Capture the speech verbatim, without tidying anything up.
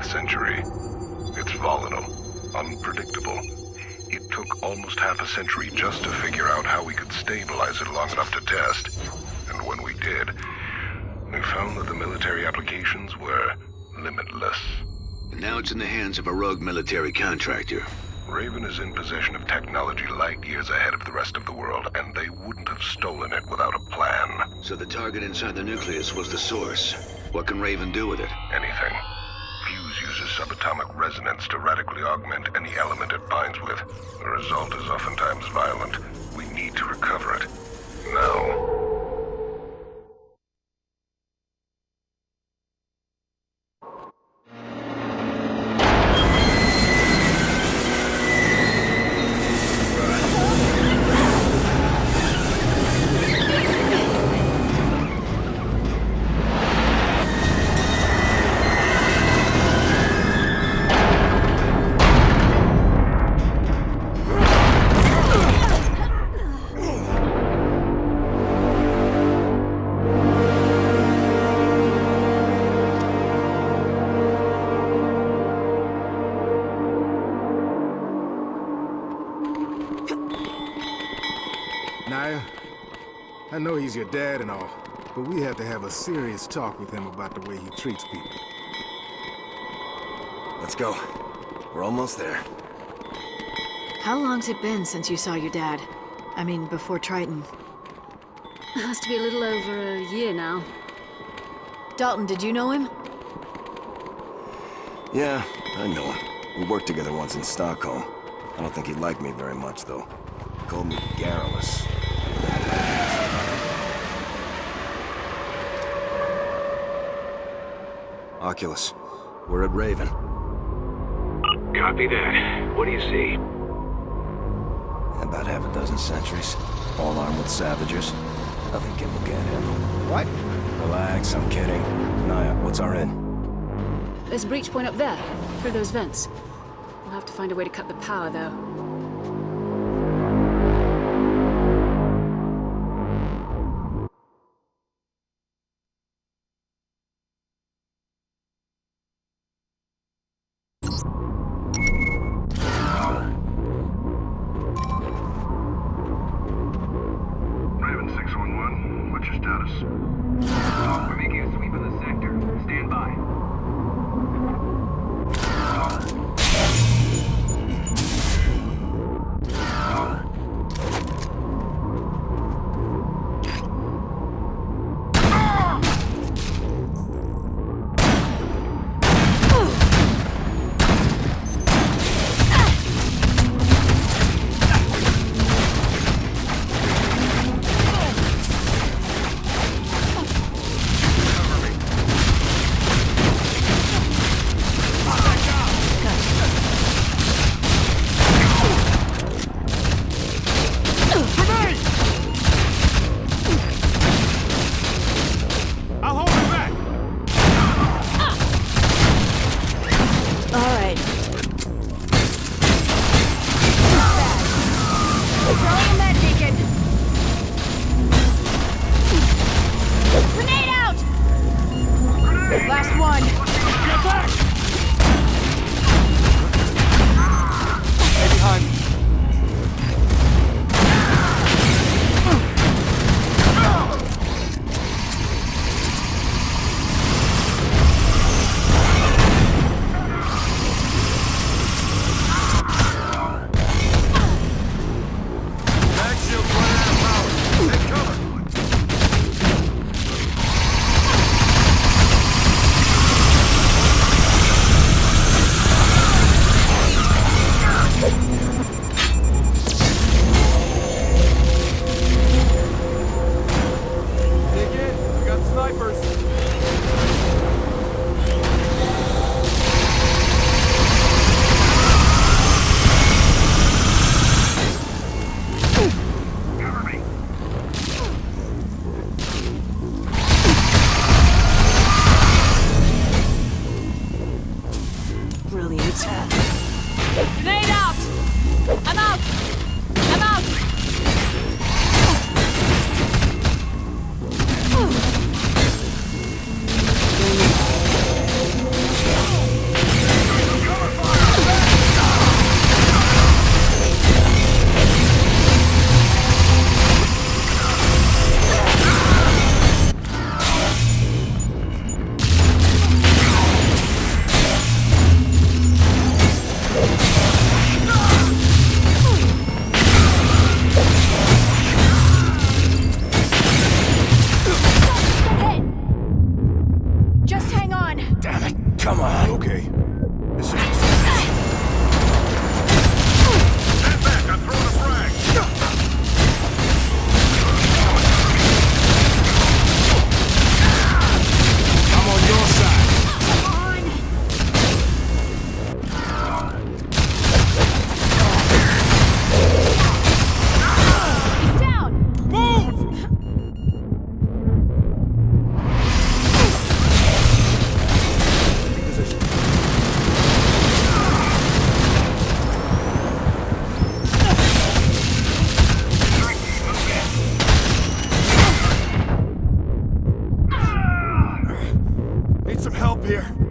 twentieth century. It's volatile, unpredictable. It took almost half a century just to figure out how we could stabilize it long enough to test. And when we did, we found that the military applications were limitless. Now it's in the hands of a rogue military contractor. Raven is in possession of technology light years ahead of the rest of the world, and they wouldn't have stolen it without a plan. So the target inside the nucleus was the source. What can Raven do with it? Anything. Fuse uses subatomic resonance to radically augment any element it binds with. The result is oftentimes violent. We need to recover it. Now. Naya, I know he's your dad and all, but we have to have a serious talk with him about the way he treats people. Let's go. We're almost there. How long's it been since you saw your dad? I mean, before Triton. It has to be a little over a year now. Dalton, did you know him? Yeah, I know him. We worked together once in Stockholm. I don't think he liked me very much, though. He called me garrulous. Oculus, we're at Raven. Copy that. What do you see? About half a dozen sentries, all armed with savagers. Nothing Kimmel can't handle. What? Relax, I'm kidding. Naya, what's our end? There's a breach point up there, through those vents. We'll have to find a way to cut the power, though. help here.